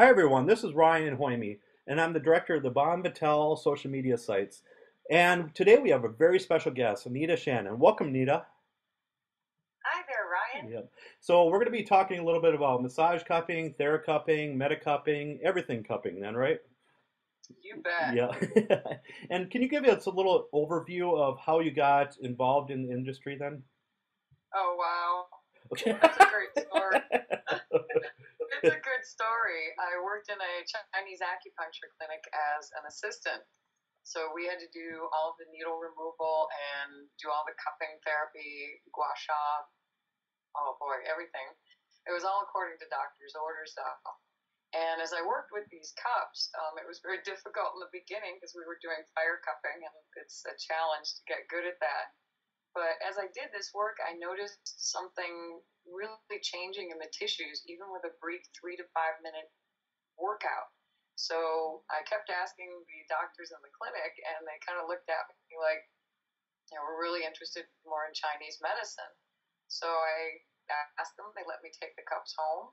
Hi everyone, this is Ryan Hoime, and I'm the director of the Bon Vital social media sites. And today we have a very special guest, Anita Shannon. Welcome, Anita. Hi there, Ryan. Yep. So we're going to be talking a little bit about massage cupping, TheraCupping, MediCupping, everything cupping then, right? You bet. Yeah. And can you give us a little overview of how you got involved in the industry then? Oh, wow. Okay. That's a great story. It's a good story. I worked in a Chinese acupuncture clinic as an assistant. So we had to do all the needle removal and do all the cupping therapy, gua sha, oh boy, everything. It was all according to doctor's orders though. And as I worked with these cups, it was very difficult in the beginning because we were doing fire cupping, and it's a challenge to get good at that. But as I did this work, I noticed something really changing in the tissues, even with a brief 3 to 5 minute workout. So I kept asking the doctors in the clinic, and they kind of looked at me like, you know, we're really interested more in Chinese medicine. So I asked them, they let me take the cups home.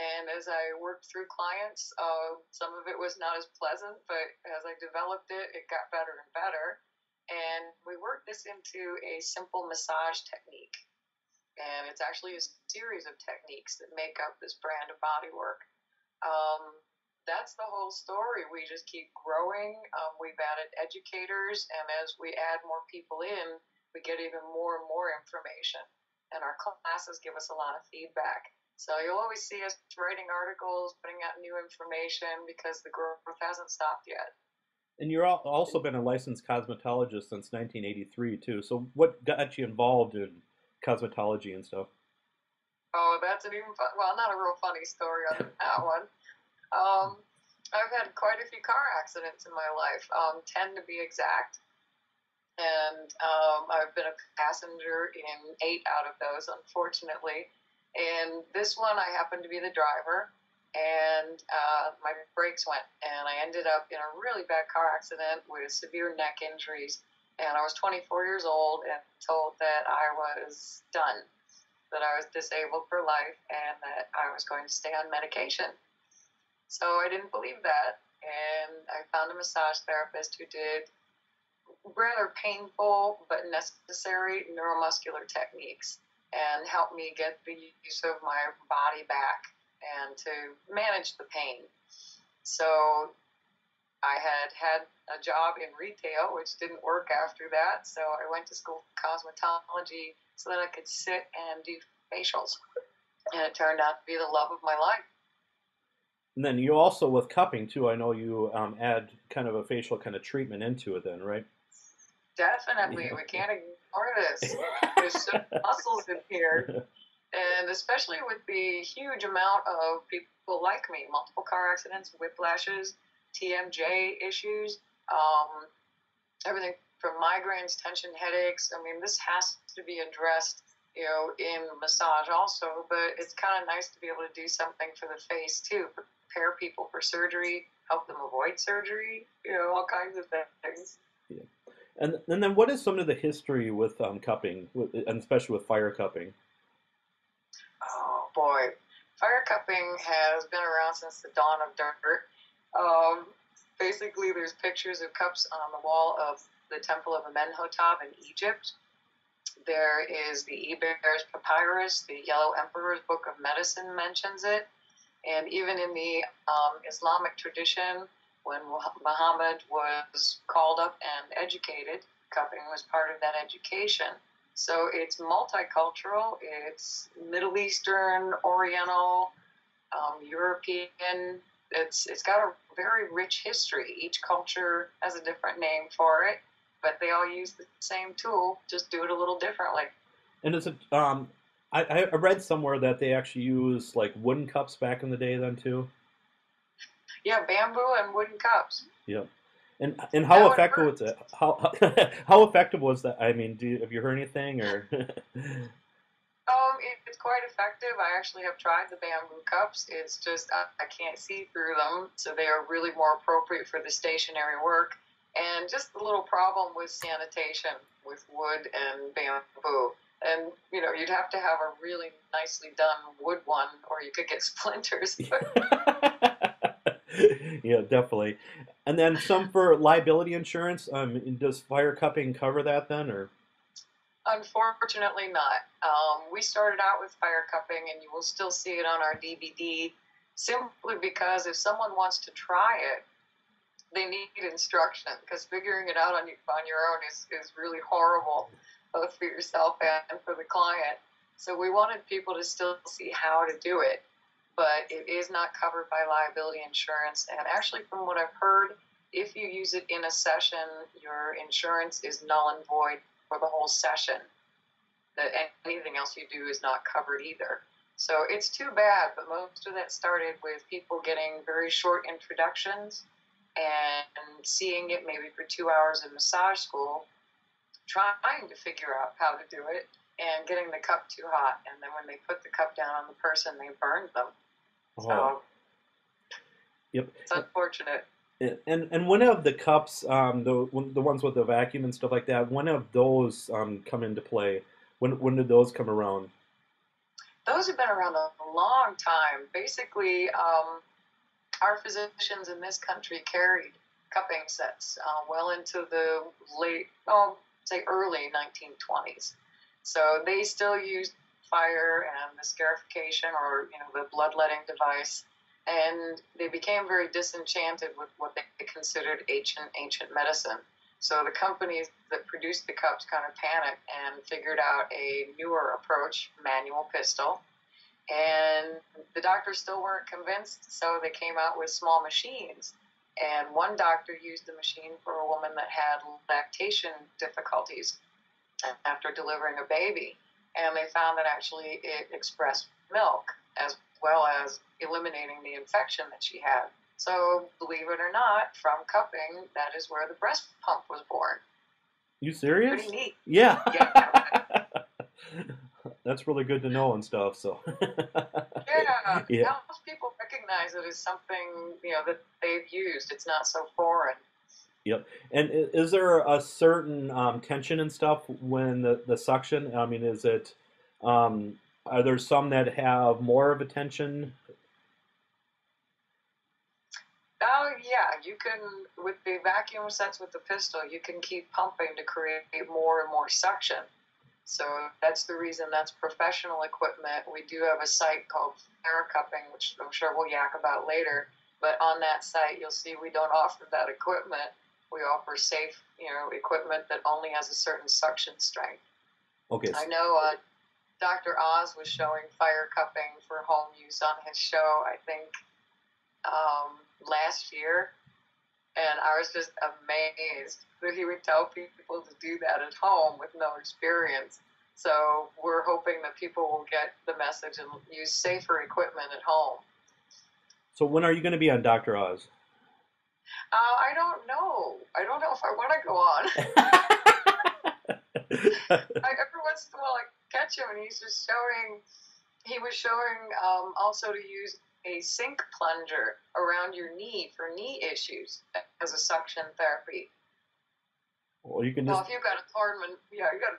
And as I worked through clients, some of it was not as pleasant, but as I developed it, it got better and better. And we worked this into a simple massage technique. And it's actually a series of techniques that make up this brand of bodywork. That's the whole story. We just keep growing. We've added educators, and as we add more people in, we get even more and more information. And our classes give us a lot of feedback. So you'll always see us writing articles, putting out new information, because the growth hasn't stopped yet. And you've also been a licensed cosmetologist since 1983, too. So what got you involved in cosmetology and stuff? Oh, that's an even fun, well, not a real funny story on that one. I've had quite a few car accidents in my life, 10 to be exact. And I've been a passenger in 8 out of those, unfortunately. And this one, I happened to be the driver, and my brakes went, and I ended up in a really bad car accident with severe neck injuries. And I was 24 years old and told that I was done, that I was disabled for life, and that I was going to stay on medication. So I didn't believe that, and I found a massage therapist who did rather painful but necessary neuromuscular techniques, and helped me get the use of my body back and to manage the pain. So I had a job in retail, which didn't work after that, so I went to school for cosmetology so that I could sit and do facials. And it turned out to be the love of my life. And then you also, with cupping too, I know you add kind of a facial kind of treatment into it then, right? Definitely. Yeah. We can't ignore this. There's so many muscles in here. And especially with the huge amount of people like me, multiple car accidents, whiplashes, TMJ issues, everything from migraines, tension, headaches. I mean, this has to be addressed, you know, in massage also, but it's kind of nice to be able to do something for the face too, prepare people for surgery, help them avoid surgery, you know, all kinds of things. Yeah. And then what is some of the history with cupping, and especially with fire cupping? Oh, boy. Fire cupping has been around since the dawn of dirt. Basically, there's pictures of cups on the wall of the Temple of Amenhotep in Egypt. There is the Ebers Papyrus, the Yellow Emperor's Book of Medicine mentions it. And even in the Islamic tradition, when Muhammad was called up and educated, cupping was part of that education. So it's multicultural, it's Middle Eastern, Oriental, European. It's got a very rich history. Each culture has a different name for it, but they all use the same tool, just do it a little differently. And is it, I read somewhere that they actually used like wooden cups back in the day then too? Yeah, bamboo and wooden cups. Yeah, and how effective was it? How effective was that? I mean, have you heard anything or? It's quite effective. I actually have tried the bamboo cups. It's just I can't see through them, so they are really more appropriate for the stationary work. And just the little problem with sanitation with wood and bamboo. And, you know, you'd have to have a really nicely done wood one, or you could get splinters. Yeah, definitely. And then some for liability insurance. Does fire cupping cover that then, or? Unfortunately not. We started out with fire cupping, and you will still see it on our DVD, simply because if someone wants to try it, they need instruction, because figuring it out on your own is really horrible, both for yourself and for the client. So we wanted people to still see how to do it, but it is not covered by liability insurance. And actually, from what I've heard, if you use it in a session, your insurance is null and void for the whole session. That anything else you do is not covered either. So it's too bad, but most of that started with people getting very short introductions and seeing it maybe for 2 hours in massage school, trying to figure out how to do it, and getting the cup too hot. And then when they put the cup down on the person, they burned them. So, oh. Yep. It's unfortunate. And when have the cups, the ones with the vacuum and stuff like that, when have those come into play? When did those come around? Those have been around a long time. Basically, our physicians in this country carried cupping sets well into the late, oh, say early 1920s. So they still used fire and the scarification, or the bloodletting device, and they became very disenchanted with what they considered ancient medicine. So the companies that produced the cups kind of panicked and figured out a newer approach, manual pistol, and the doctors still weren't convinced, so they came out with small machines. And one doctor used the machine for a woman that had lactation difficulties after delivering a baby, and they found that actually it expressed milk, as well as eliminating the infection that she had. So, believe it or not, from cupping, that is where the breast pump was born. You serious? Pretty neat. Yeah. Yeah. That's really good to know and stuff. So. Yeah. Yeah. Now people recognize it as something that they've used. It's not so foreign. Yep. And is there a certain tension and stuff when the suction? I mean, is it? Are there some that have more of a tension? Oh yeah, you can, with the vacuum sets with the pistol, you can keep pumping to create more and more suction. So that's the reason that's professional equipment. We do have a site called TheraCupping, which I'm sure we'll yak about later. But on that site, you'll see we don't offer that equipment. We offer safe, equipment that only has a certain suction strength. Okay. I know Dr. Oz was showing fire cupping for home use on his show, I think, last year. And I was just amazed that he would tell people to do that at home with no experience. So we're hoping that people will get the message and use safer equipment at home. So when are you going to be on Dr. Oz? I don't know. I don't know if I want to go on. Every once in a while I catch him, and he's just showing, he was showing also to use a sink plunger around your knee for knee issues as a suction therapy. Well, you can just... Well, if you've got a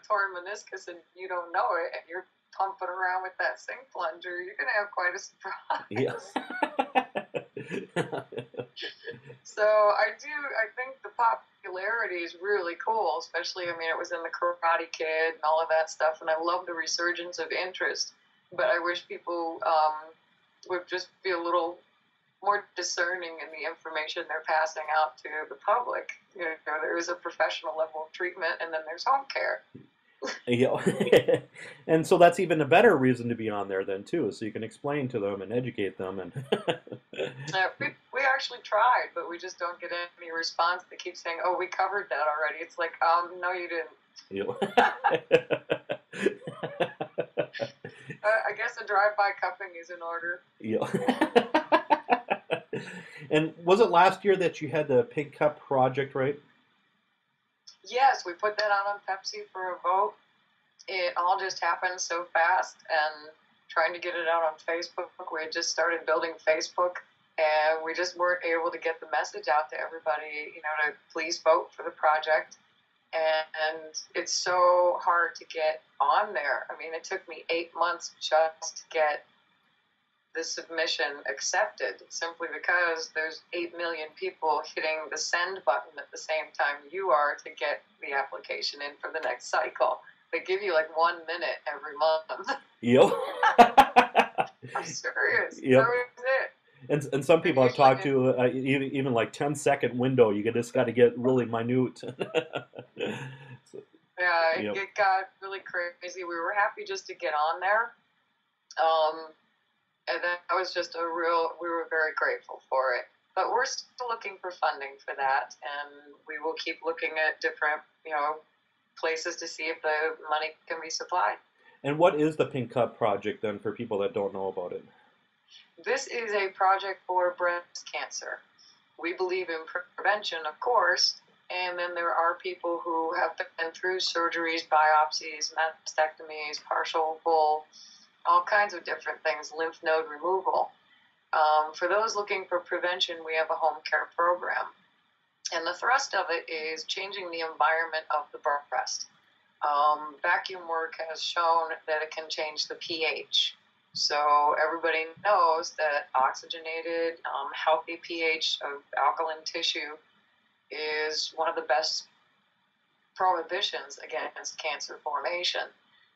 torn meniscus and you don't know it, and you're pumping around with that sink plunger, you're going to have quite a surprise. Yes. So I think the popularity is really cool, especially, it was in the Karate Kid and all of that stuff, and I love the resurgence of interest, but I wish people would just be a little more discerning in the information they're passing out to the public. There is a professional level of treatment, and then there's home care. And so that's even a better reason to be on there then too, so you can explain to them and educate them. And we actually tried, but we just don't get any response. They keep saying, "Oh, we covered that already." It's like, no, you didn't. I guess a drive-by cupping is in order. Yeah. And was it last year that you had the Pink Cup project, right? Yes, we put that out on Pepsi for a vote. It all just happened so fast, and trying to get it out on Facebook. We had just started building Facebook, and we just weren't able to get the message out to everybody, to please vote for the project. And it's so hard to get on there. It took me 8 months just to get the submission accepted simply because there's 8 million people hitting the send button at the same time you are to get the application in for the next cycle. They give you like 1 minute every month. Yep. I'm serious. Yep. That was it. And some people I've talked to, even like 10-second window, you just got to get really minute. So, yeah, it got really crazy. We were happy just to get on there. And that was just a real, we were very grateful for it. But we're still looking for funding for that. And we will keep looking at different, you know, places to see if the money can be supplied. And what is the Pink Cup project then for people that don't know about it? This is a project for breast cancer. We believe in prevention, of course, and then there are people who have been through surgeries, biopsies, mastectomies, partial bull, all kinds of different things, lymph node removal. For those looking for prevention, we have a home care program. And the thrust of it is changing the environment of the breast. Vacuum work has shown that it can change the pH. So everybody knows that oxygenated, healthy pH of alkaline tissue is one of the best prohibitions against cancer formation.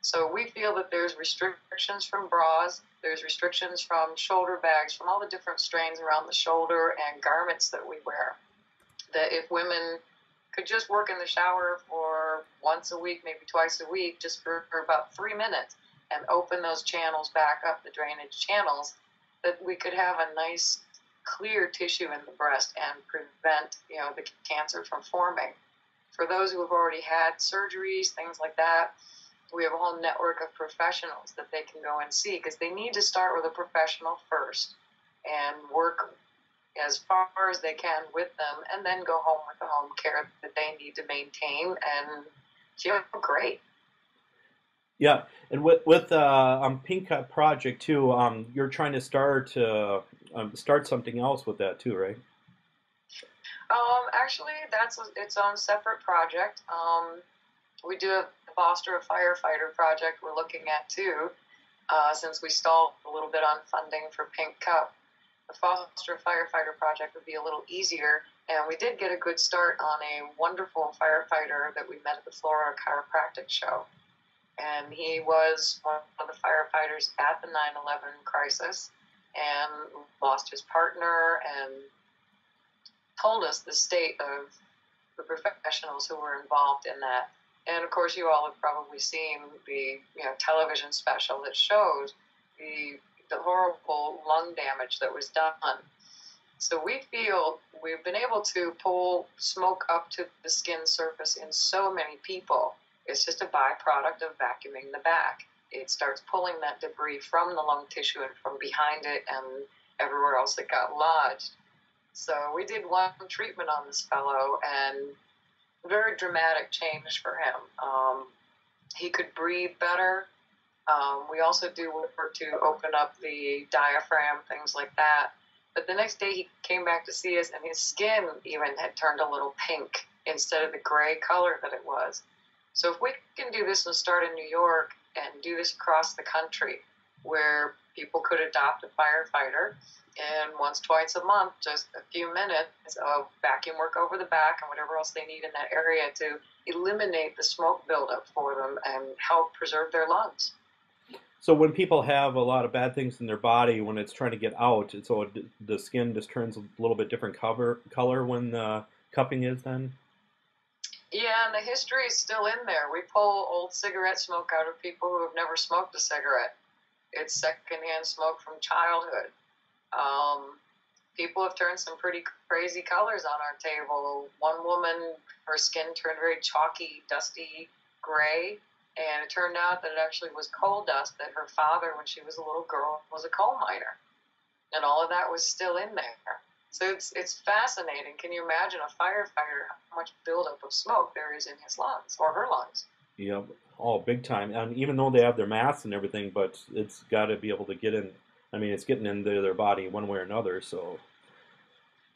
So we feel that there's restrictions from bras, there's restrictions from shoulder bags, from all the different strains around the shoulder and garments that we wear, that if women could just work in the shower for once a week, maybe twice a week, just for about 3 minutes, and open those channels back up, the drainage channels, that we could have a nice clear tissue in the breast and prevent, you know, the cancer from forming. For those who have already had surgeries, things like that, we have a whole network of professionals that they can go and see, because they need to start with a professional first and work as far as they can with them, and then go home with the home care that they need to maintain and feel great. Yeah, and with Pink Cup project too, you're trying to start something else with that too, right? Actually, that's its own separate project. We do have the Foster a Firefighter project we're looking at too, since we stalled a little bit on funding for Pink Cup. The Foster a Firefighter project would be a little easier, and we did get a good start on a wonderful firefighter that we met at the Flora Chiropractic Show. And he was one of the firefighters at the 9/11 crisis and lost his partner, and told us the state of the professionals who were involved in that. And, of course, you all have probably seen the television special that shows the horrible lung damage that was done. So we feel we've been able to pull smoke up to the skin surface in so many people. It's just a byproduct of vacuuming the back. It starts pulling that debris from the lung tissue and from behind it and everywhere else that got lodged. So we did one treatment on this fellow, and very dramatic change for him. He could breathe better. We also do work to open up the diaphragm, things like that. But the next day he came back to see us, and his skin even had turned a little pink instead of the gray color that it was. So if we can do this and start in New York and do this across the country, where people could adopt a firefighter and once, twice a month, just a few minutes of vacuum work over the back and whatever else they need in that area to eliminate the smoke buildup for them and help preserve their lungs. So when people have a lot of bad things in their body, when it's trying to get out, so the skin just turns a little bit different color when the cupping is then? Yeah, and the history is still in there. We pull old cigarette smoke out of people who have never smoked a cigarette. It's secondhand smoke from childhood. People have turned some pretty crazy colors on our table. One woman, her skin turned very chalky, dusty gray, and it turned out that it actually was coal dust that her father, when she was a little girl, was a coal miner. And all of that was still in there. So it's fascinating. Can you imagine a firefighter, how much buildup of smoke there is in his lungs or her lungs? Yep, oh, big time. And even though they have their masks and everything, but it's got to be able to get in. I mean, it's getting into their body one way or another. So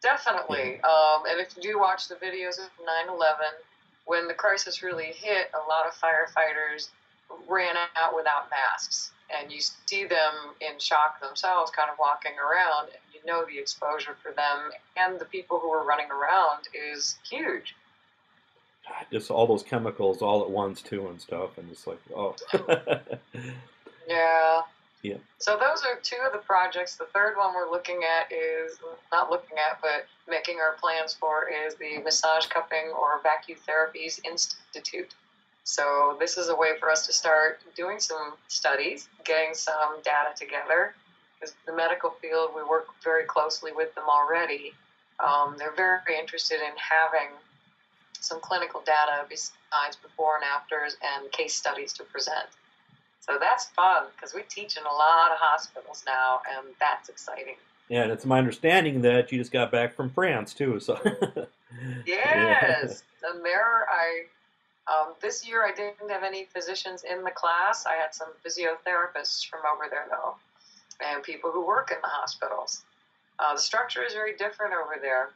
definitely. Yeah. And if you do watch the videos of 9/11, when the crisis really hit, a lot of firefighters ran out without masks. And you see them in shock themselves kind of walking around, and you know the exposure for them and the people who are running around is huge. Just all those chemicals all at once too and stuff, and it's like, oh. Yeah. Yeah. So those are two of the projects. The third one we're looking at is, not looking at, but making our plans for is the Massage Cupping or Vacu Therapies Institute. So this is a way for us to start doing some studies, getting some data together. Because the medical field, we work very closely with them already. They're very interested in having some clinical data besides before and afters and case studies to present. So that's fun, because we teach in a lot of hospitals now, and that's exciting. Yeah, and it's my understanding that you just got back from France, too. So yes. And there this year I didn't have any physicians in the class. I had some physiotherapists from over there, though, and people who work in the hospitals. The structure is very different over there,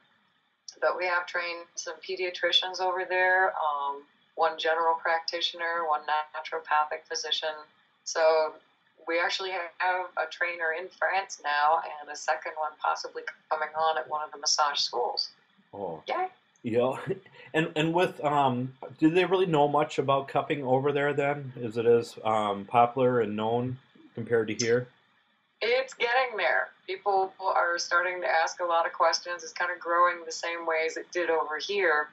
but we have trained some pediatricians over there, one general practitioner, one naturopathic physician. So we actually have a trainer in France now, and a second one possibly coming on at one of the massage schools. Oh. Yay. Yeah. And with, do they really know much about cupping over there then, as it is popular and known compared to here? It's getting there. People are starting to ask a lot of questions. It's kind of growing the same way as it did over here,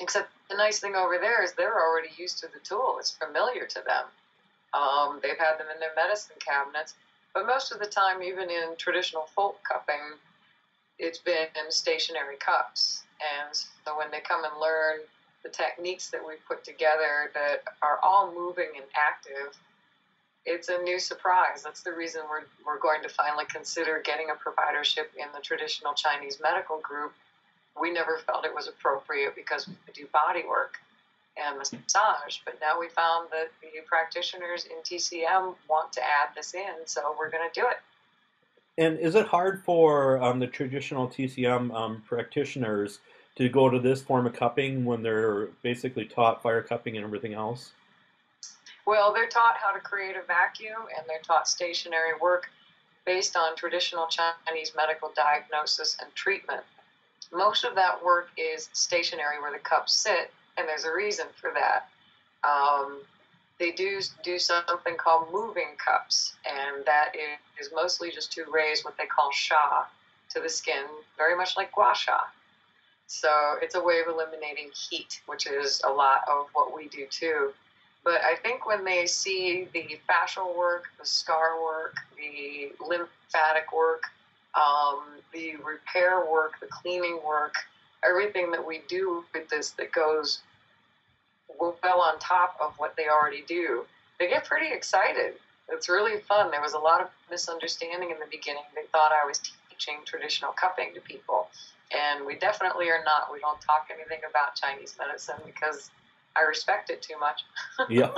except the nice thing over there is they're already used to the tool. It's familiar to them. They've had them in their medicine cabinets, but most of the time, even in traditional folk cupping, it's been in stationary cups. And so when they come and learn the techniques that we put together that are all moving and active, it's a new surprise. That's the reason we're going to finally consider getting a providership in the traditional Chinese medical group. We never felt it was appropriate because we do body work and massage, but now we found that the practitioners in TCM want to add this in, so we're going to do it. And is it hard for the traditional TCM practitioners to go to this form of cupping when they're basically taught fire cupping and everything else? Well, they're taught how to create a vacuum, and they're taught stationary work based on traditional Chinese medical diagnosis and treatment. Most of that work is stationary where the cups sit, and there's a reason for that. They do something called moving cups, and that is mostly just to raise what they call sha to the skin, very much like gua sha. So it's a way of eliminating heat, which is a lot of what we do too. But I think when they see the fascial work, the scar work, the lymphatic work, the repair work, the cleaning work, everything that we do with this that goes well on top of what they already do, they get pretty excited. It's really fun. There was a lot of misunderstanding in the beginning. They thought I was teaching traditional cupping to people, and we definitely are not. We don't talk anything about Chinese medicine because I respect it too much. Yeah.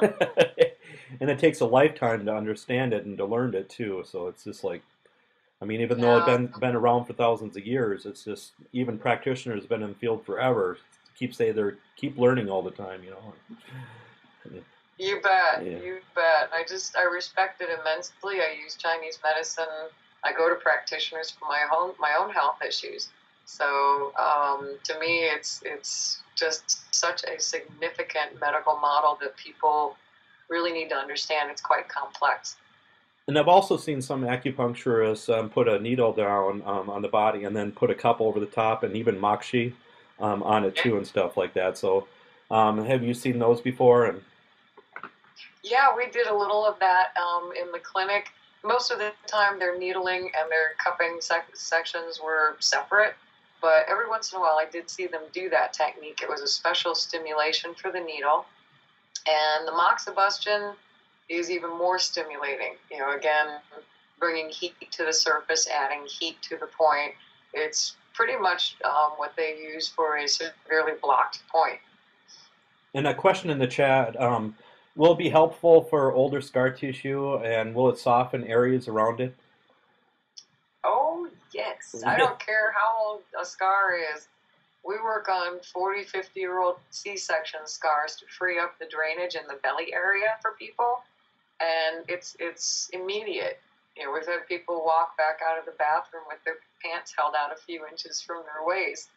And it takes a lifetime to understand it and to learn it too, so it's just like, I mean, even though it's been around for thousands of years, it's just, even practitioners have been in the field forever, keep learning all the time, you know. You bet, yeah. You bet. I respect it immensely. I use Chinese medicine. I go to practitioners for my own health issues. So to me, it's just such a significant medical model that people really need to understand. It's quite complex. And I've also seen some acupuncturists put a needle down on the body and then put a cup over the top, and even moxie on it too and stuff like that. So have you seen those before? And yeah, we did a little of that in the clinic. Most of the time their needling and their cupping sections were separate, but every once in a while I did see them do that technique. It was a special stimulation for the needle, and the moxibustion is even more stimulating. You know, again, bringing heat to the surface, adding heat to the point. It's pretty much what they use for a severely blocked point. And a question in the chat, will it be helpful for older scar tissue, and will it soften areas around it? Oh, yes. I don't care how old a scar is. We work on 40, 50-year-old C-section scars to free up the drainage in the belly area for people, and it's immediate. You know, we've had people walk back out of the bathroom with their pants held out a few inches from their waist.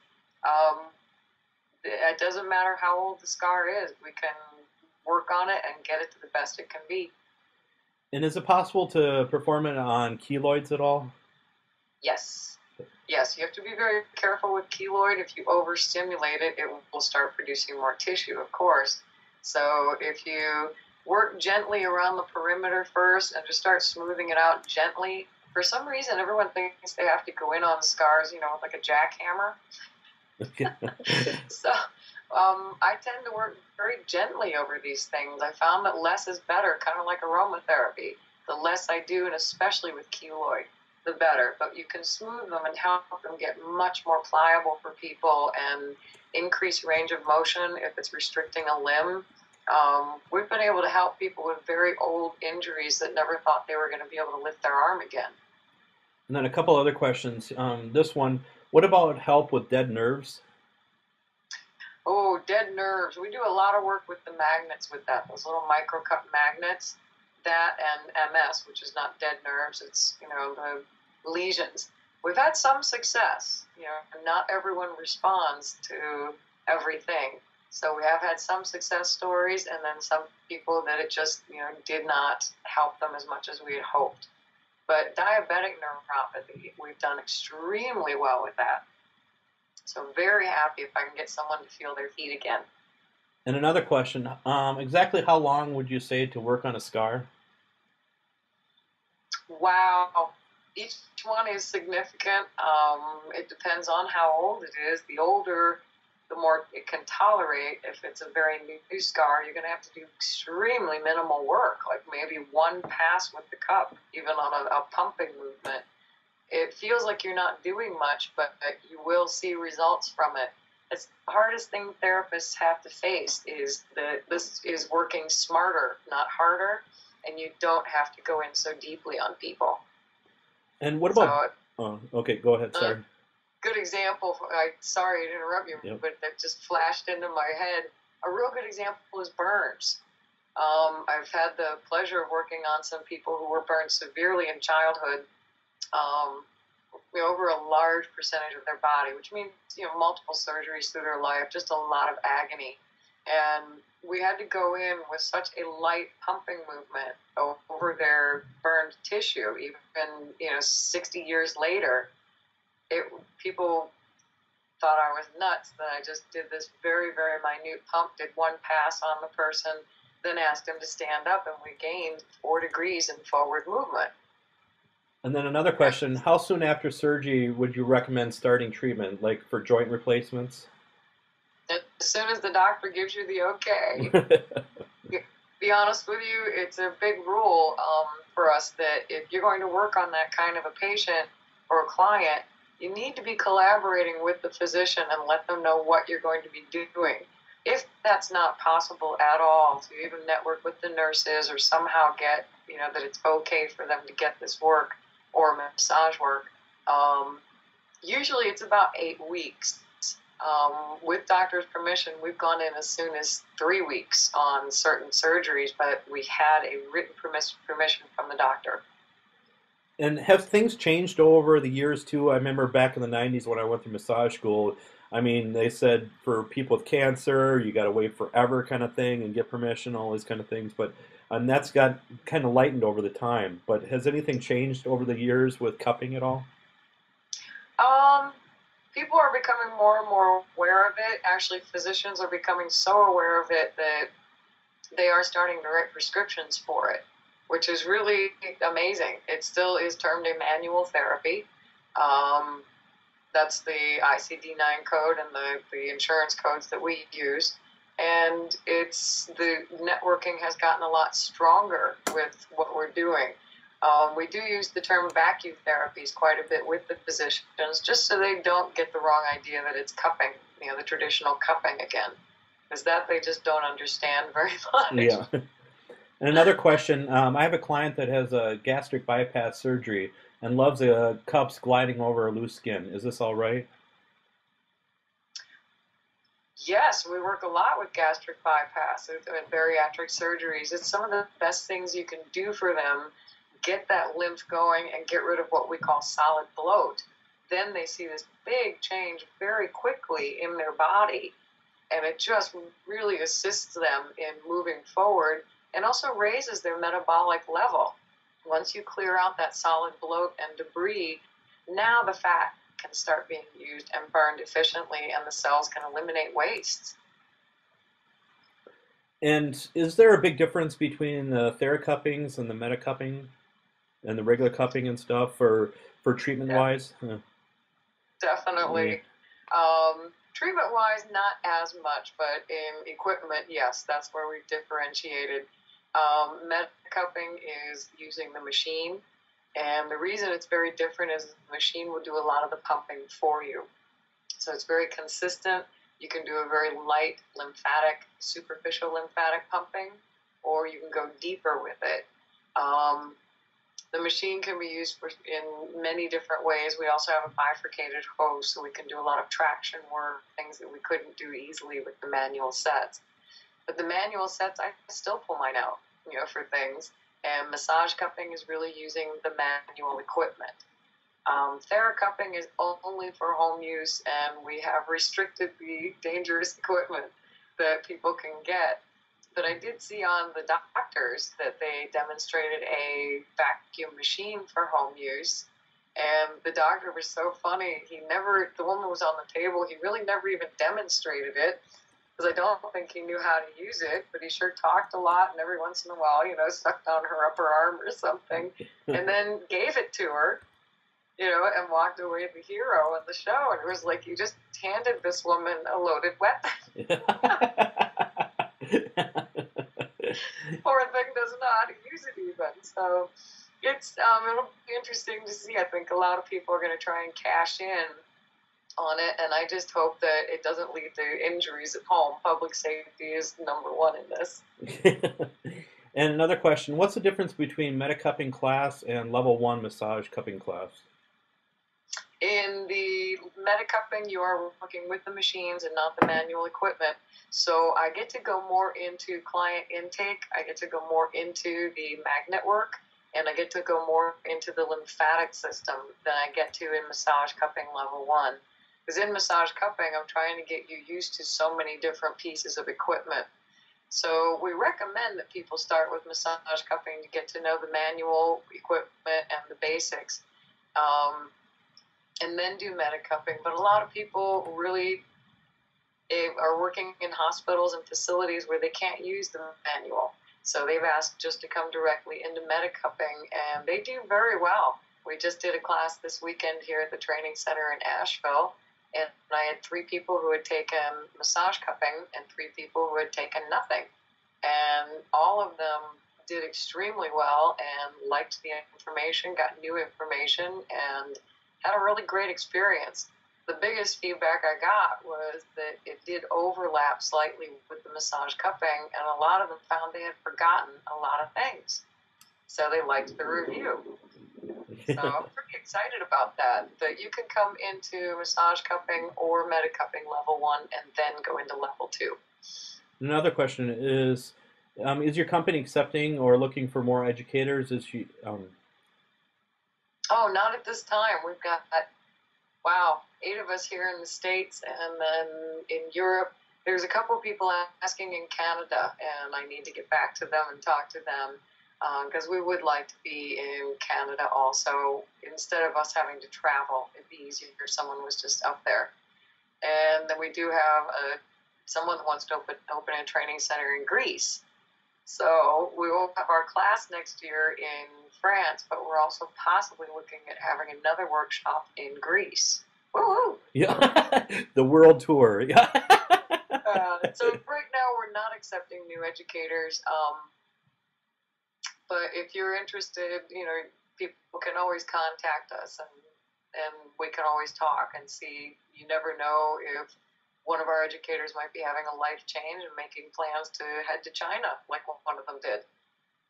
It doesn't matter how old the scar is. We can work on it and get it to the best it can be. And is it possible to perform it on keloids at all? Yes. Yes, you have to be very careful with keloid. If you overstimulate it, it will start producing more tissue, of course. So if you work gently around the perimeter first and just start smoothing it out gently. For some reason, everyone thinks they have to go in on scars, you know, with like a jackhammer. So I tend to work very gently over these things. I found that less is better, kind of like aromatherapy. The less I do, and especially with keloid, the better. But you can smooth them and help them get much more pliable for people and increase range of motion if it's restricting a limb. We've been able to help people with very old injuries that never thought they were going to be able to lift their arm again. And then a couple other questions. This one, what about help with dead nerves? Oh, dead nerves. We do a lot of work with the magnets with that, those little microcut magnets. That and MS, which is not dead nerves, it's, you know, the lesions. We've had some success, you know, not everyone responds to everything. So we have had some success stories and then some people that it just, you know, did not help them as much as we had hoped. But diabetic neuropathy, we've done extremely well with that. So very happy if I can get someone to feel their feet again. And another question, exactly how long would you say to work on a scar? Wow, each one is significant. It depends on how old it is. The older, the more it can tolerate. If it's a very new scar, you're going to have to do extremely minimal work, like maybe one pass with the cup, even on a pumping movement. It feels like you're not doing much, but you will see results from it. It's the hardest thing therapists have to face is that this is working smarter, not harder, and you don't have to go in so deeply on people. And what about... So, oh, okay, go ahead, sorry. Good example, sorry to interrupt you, yep. But that just flashed into my head. A real good example is burns. I've had the pleasure of working on some people who were burned severely in childhood. Over a large percentage of their body, which means, you know, multiple surgeries through their life, just a lot of agony. And we had to go in with such a light pumping movement over their burned tissue, even, you know, 60 years later. People thought I was nuts that I just did this very, very minute pump, did one pass on the person, then asked him to stand up, and we gained 4 degrees in forward movement. And then another question, how soon after surgery would you recommend starting treatment, like for joint replacements? As soon as the doctor gives you the okay. Be honest with you, it's a big rule for us that if you're going to work on that kind of a patient or a client, you need to be collaborating with the physician and let them know what you're going to be doing. If that's not possible at all, to even network with the nurses or somehow get, you know, that it's okay for them to get this work, or massage work. Usually it's about 8 weeks. With doctor's permission, we've gone in as soon as 3 weeks on certain surgeries, but we had a written permission from the doctor. And have things changed over the years, too? I remember back in the 90s when I went through massage school, I mean, they said for people with cancer, you got to wait forever kind of thing and get permission, all these kind of things. But that's got kind of lightened over the time. But has anything changed over the years with cupping at all? People are becoming more and more aware of it. Actually, physicians are becoming so aware of it that they are starting to write prescriptions for it, which is really amazing. It still is termed a manual therapy. That's the ICD-9 code and the insurance codes that we use. And it's the networking has gotten a lot stronger with what we're doing. We do use the term vacu therapies quite a bit with the physicians, just so they don't get the wrong idea that it's cupping, you know, the traditional cupping again. Because that they just don't understand very much. Yeah. And another question, I have a client that has a gastric bypass surgery and loves the cups gliding over her loose skin. Is this all right? Yes, we work a lot with gastric bypass and bariatric surgeries. It's some of the best things you can do for them. Get that lymph going and get rid of what we call solid bloat. Then they see this big change very quickly in their body, and it just really assists them in moving forward and also raises their metabolic level. Once you clear out that solid bloat and debris, now the fat can start being used and burned efficiently, and the cells can eliminate waste. And is there a big difference between the TheraCuppings and the MediCupping and the regular cupping and stuff for treatment-wise? Yeah. Definitely. Treatment-wise, not as much, but in equipment, yes, that's where we've differentiated. MediCupping is using the machine, and the reason it's very different is the machine will do a lot of the pumping for you. So it's very consistent. You can do a very light lymphatic, superficial lymphatic pumping, or you can go deeper with it. The machine can be used in many different ways. We also have a bifurcated hose, so we can do a lot of traction work, things that we couldn't do easily with the manual sets. But the manual sets, I still pull mine out, you know, for things. And massage cupping is really using the manual equipment. TheraCupping is only for home use, and we have restricted the dangerous equipment that people can get. But I did see on the doctors that they demonstrated a vacuum machine for home use, and the doctor was so funny. The woman was on the table. He really never even demonstrated it, because I don't think he knew how to use it, but he sure talked a lot, and every once in a while, you know, sucked on her upper arm or something, and then gave it to her, you know, and walked away the hero of the show. And it was like, you just handed this woman a loaded weapon. Poor thing does not use it even. So it's it'll be interesting to see. I think a lot of people are going to try and cash in on it, and I just hope that it doesn't lead to injuries at home. Public safety is number one in this. And another question, what's the difference between MediCupping class and level 1 massage cupping class? In the MediCupping, you are working with the machines and not the manual equipment. So I get to go more into client intake, I get to go more into the magnet work, and I get to go more into the lymphatic system than I get to in massage cupping level 1. Because in massage cupping, I'm trying to get you used to so many different pieces of equipment. So we recommend that people start with massage cupping to get to know the manual equipment and the basics, and then do MediCupping. But a lot of people really are working in hospitals and facilities where they can't use the manual. So they've asked just to come directly into MediCupping, and they do very well. We just did a class this weekend here at the training center in Asheville, and I had 3 people who had taken massage cupping and 3 people who had taken nothing. And all of them did extremely well and liked the information, got new information, and had a really great experience. The biggest feedback I got was that it did overlap slightly with the massage cupping, and a lot of them found they had forgotten a lot of things. So they liked the review. So I'm pretty excited about that, that you can come into massage cupping or MediCupping level 1 and then go into level 2. Another question is your company accepting or looking for more educators? Oh, not at this time. We've got, wow, 8 of us here in the States, and then in Europe. There's a couple of people asking in Canada, and I need to get back to them and talk to them. Because we would like to be in Canada also. Instead of us having to travel, it'd be easier if someone was just up there. And then we do have someone that wants to open a training center in Greece. So we will have our class next year in France, but we're also possibly looking at having another workshop in Greece. Woo-hoo! Yeah. The world tour. Yeah. So right now we're not accepting new educators. But if you're interested, you know, people can always contact us, and we can always talk and see. You never know if one of our educators might be having a life change and making plans to head to China, like one of them did.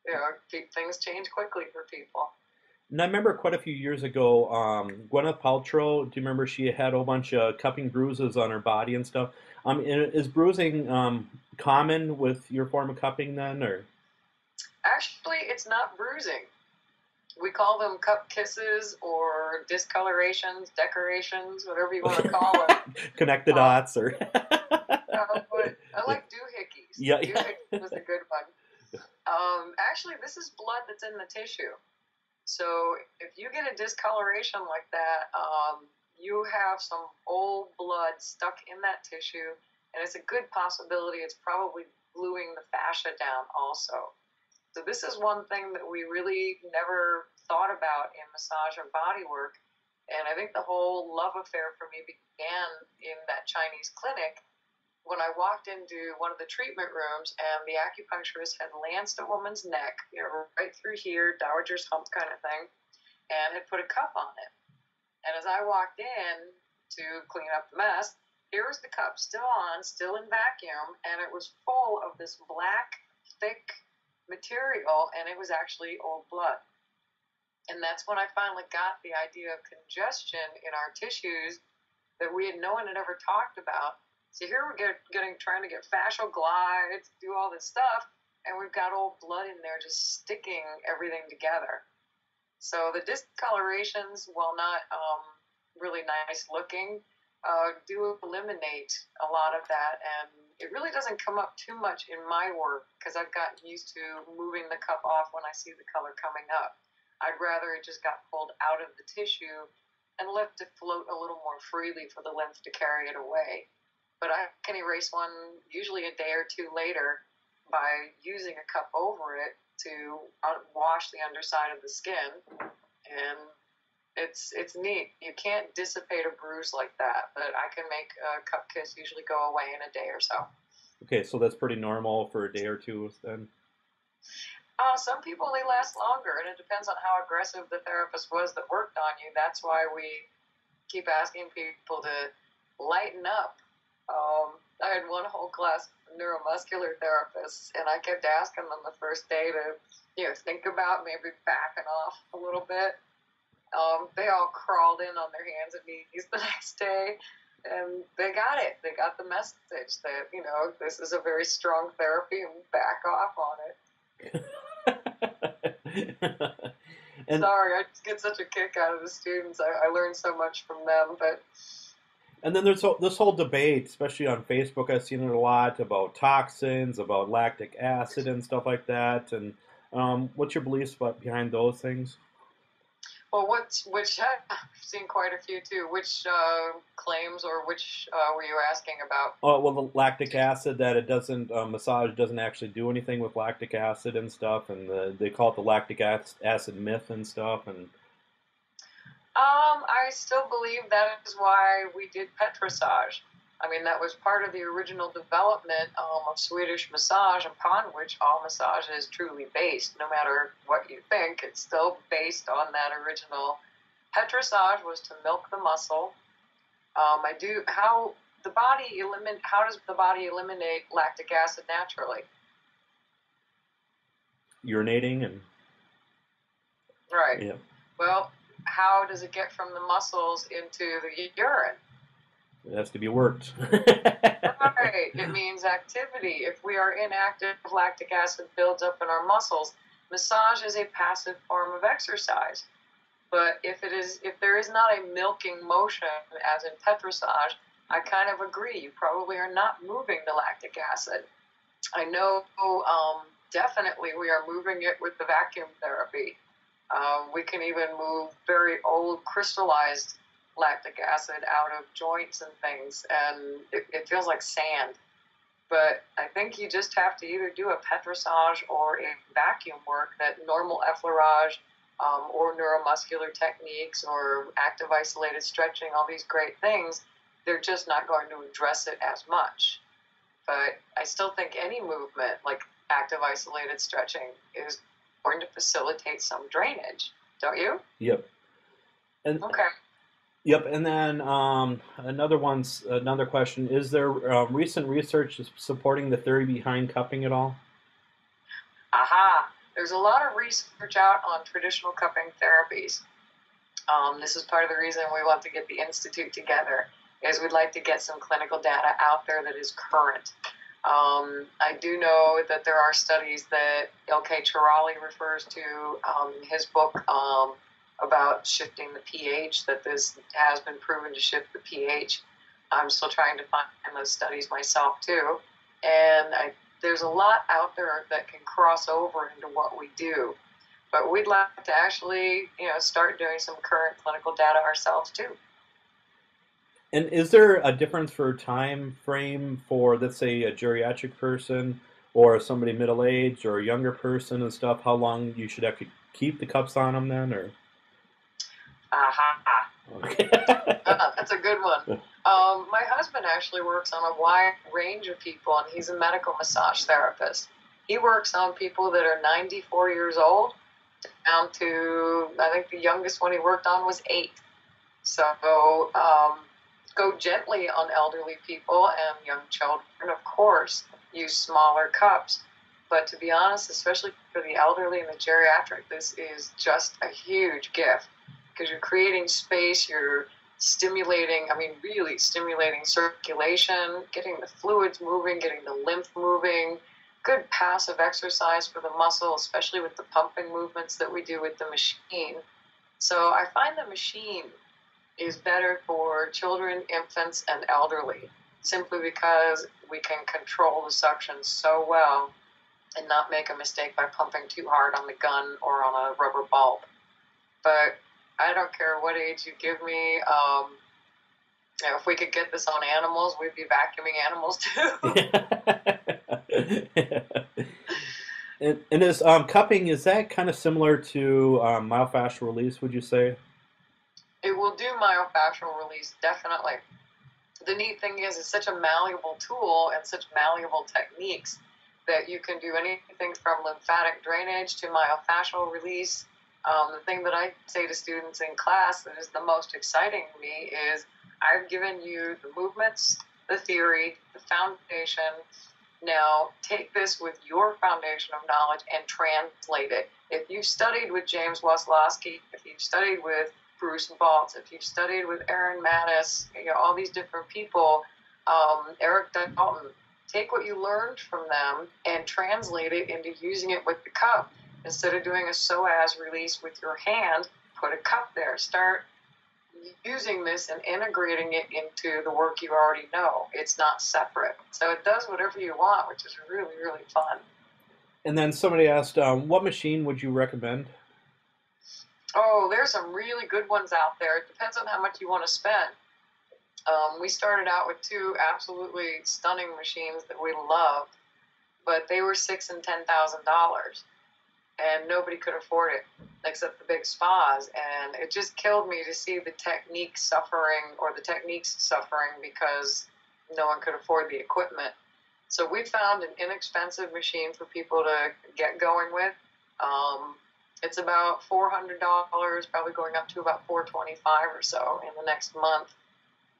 You know, things change quickly for people. And I remember quite a few years ago, Gwyneth Paltrow, do you remember she had a whole bunch of cupping bruises on her body and stuff? Is bruising common with your form of cupping then, or? Actually, it's not bruising. We call them cup kisses or discolorations, decorations, whatever you want to call them. Connect the dots or. But I like doohickeys. Yeah, yeah. Doohickey was a good one. Actually, this is blood that's in the tissue. So if you get a discoloration like that, you have some old blood stuck in that tissue, and it's a good possibility it's probably gluing the fascia down also. So this is one thing that we really never thought about in massage and body work, and I think the whole love affair for me began in that Chinese clinic when I walked into one of the treatment rooms and the acupuncturist had lanced a woman's neck, you know, right through here, dowager's hump kind of thing, and had put a cup on it. And as I walked in to clean up the mess, here was the cup still on, still in vacuum, and it was full of this black, thick material, and it was actually old blood. And that's when I finally got the idea of congestion in our tissues that we had, no one had ever talked about. So here we're trying to get fascial glides, do all this stuff, and we've got old blood in there just sticking everything together. So the discolorations, while not really nice looking, do eliminate a lot of that, and it really doesn't come up too much in my work because I've gotten used to moving the cup off when I see the color coming up. I'd rather it just got pulled out of the tissue and left to float a little more freely for the lymph to carry it away. But I can erase one usually a day or two later by using a cup over it to wash the underside of the skin, and it's neat. You can't dissipate a bruise like that, but I can make a cup kiss usually go away in a day or so. Okay, so that's pretty normal for a day or two then? Some people, they last longer, and it depends on how aggressive the therapist was that worked on you. That's why we keep asking people to lighten up. I had one whole class of neuromuscular therapists, and I kept asking them the first day to, you know, think about maybe backing off a little bit. They all crawled in on their hands and knees the next day, and they got it. They got the message that, you know, this is a very strong therapy, and back off on it. And sorry, I just get such a kick out of the students. I learn so much from them, but. And then there's this whole debate, especially on Facebook, I've seen it a lot, about toxins, about lactic acid and stuff like that. And what's your beliefs behind those things? Well, which I've seen quite a few too. Which claims or which were you asking about? Oh, well, the lactic acid, that it doesn't, massage doesn't actually do anything with lactic acid and stuff. And they call it the lactic acid myth and stuff. And I still believe that is why we did petrissage. I mean, that was part of the original development of Swedish massage, upon which all massage is truly based. No matter what you think, it's still based on that original. Petrissage was to milk the muscle. How does the body eliminate lactic acid naturally? Urinating and. Right. Yeah. Well. How does it get from the muscles into the urine? It has to be worked. Right. It means activity. If we are inactive, lactic acid builds up in our muscles. Massage is a passive form of exercise. But if there is not a milking motion, as in petrissage, I kind of agree. You probably are not moving the lactic acid. I know definitely we are moving it with the vacuum therapy. We can even move very old crystallized lactic acid out of joints and things, and it feels like sand. But I think you just have to either do a petrissage or a vacuum work, that normal effleurage or neuromuscular techniques or active isolated stretching, all these great things, they're just not going to address it as much. But I still think any movement, like active isolated stretching, is going to facilitate some drainage, don't you? Yep. And, okay. Yep, and then another question: is there recent research supporting the theory behind cupping at all? Aha! There's a lot of research out on traditional cupping therapies. This is part of the reason we want to get the Institute together, is we'd like to get some clinical data out there that is current. I do know that there are studies that L.K. Chirali refers to in his book about shifting the pH, that this has been proven to shift the pH. I'm still trying to find those studies myself too. And there's a lot out there that can cross over into what we do. But we'd like to actually, you know, start doing some current clinical data ourselves too. And is there a difference for time frame for, let's say, a geriatric person or somebody middle-aged or a younger person and stuff, how long you should actually keep the cups on them then? Or? Okay. That's a good one. My husband actually works on a wide range of people, and he's a medical massage therapist. He works on people that are 94 years old down to, I think the youngest one he worked on was 8. So go gently on elderly people and young children. Of course, use smaller cups. But to be honest, especially for the elderly and the geriatric, this is just a huge gift because you're creating space, you're stimulating, I mean, really stimulating circulation, getting the fluids moving, getting the lymph moving, good passive exercise for the muscle, especially with the pumping movements that we do with the machine. So I find the machine is better for children, infants, and elderly, simply because we can control the suction so well and not make a mistake by pumping too hard on the gun or on a rubber bulb. But I don't care what age you give me. You know, if we could get this on animals, we'd be vacuuming animals too. And is cupping, is that kind of similar to myofascial release, would you say? It will do myofascial release, definitely. The neat thing is it's such a malleable tool and such malleable techniques that you can do anything from lymphatic drainage to myofascial release. The thing that I say to students in class that is the most exciting to me is I've given you the movements, the theory, the foundation. Now take this with your foundation of knowledge and translate it. If you've studied with James Waslowski, if you've studied with Bruce Baltz, if you've studied with Aaron Mattis, you know, all these different people, Eric Dunn-Alton, take what you learned from them and translate it into using it with the cup. Instead of doing a psoas release with your hand, put a cup there. Start using this and integrating it into the work you already know. It's not separate. So it does whatever you want, which is really, really fun. And then somebody asked, what machine would you recommend? Oh, there's some really good ones out there. It depends on how much you want to spend. We started out with 2 absolutely stunning machines that we loved, but they were $6,000 and $10,000, and nobody could afford it except the big spas. And it just killed me to see the technique suffering because no one could afford the equipment. So we found an inexpensive machine for people to get going with. It's about $400, probably going up to about $425 or so in the next month.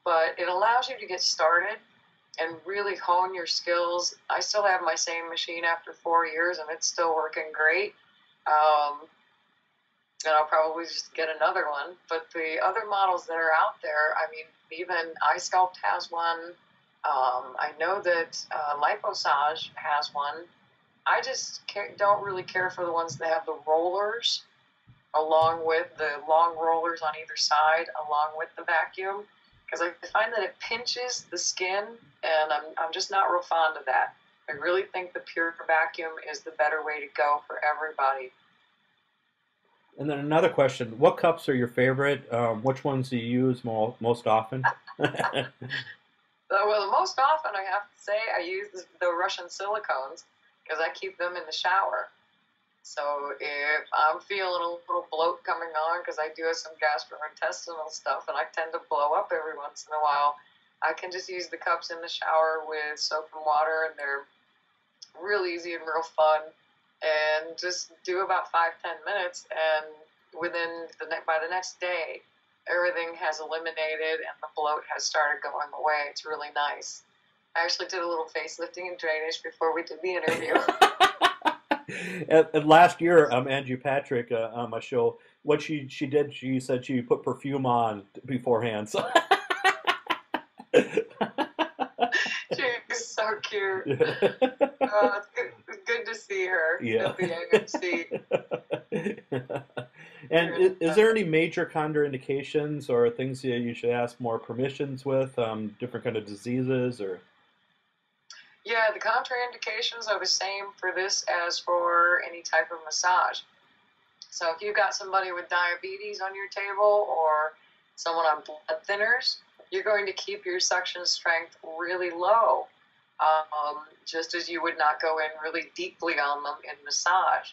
But it allows you to get started and really hone your skills. I still have my same machine after 4 years, and it's still working great. And I'll probably just get another one. But the other models that are out there, I mean, even iSculpt has one. I know that LipoSage has one. I just don't really care for the ones that have the rollers along with the long rollers on either side along with the vacuum, because I find that it pinches the skin, and I'm just not real fond of that. I really think the pure vacuum is the better way to go for everybody. And then another question, what cups are your favorite? Which ones do you use most often? Well, the most often, I have to say, I use the Russian silicones, because I keep them in the shower. So if I'm feeling a little bloat coming on, because I do have some gastrointestinal stuff and I tend to blow up every once in a while, I can just use the cups in the shower with soap and water, and they're real easy and real fun, and just do about 5–10 minutes, and by the next day, everything has eliminated and the bloat has started going away. It's really nice. I actually did a little facelifting and drainage before we did the interview. And last year, Angie Patrick on my show, what she did, she said she put perfume on beforehand. So. She's so cute. Yeah. It's good to see her. Yeah. And is there any major contraindications or things that you should ask more permissions with, different kind of diseases or? Yeah, the contraindications are the same for this as for any type of massage. So if you've got somebody with diabetes on your table or someone on blood thinners, you're going to keep your suction strength really low, just as you would not go in really deeply on them in massage.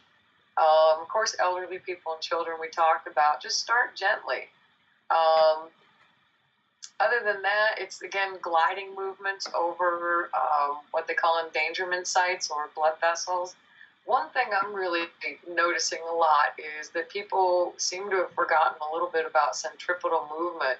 Of course, elderly people and children we talked about, just start gently. Other than that, it's, again, gliding movements over what they call endangerment sites or blood vessels. One thing I'm really noticing a lot is that people seem to have forgotten a little bit about centripetal movement.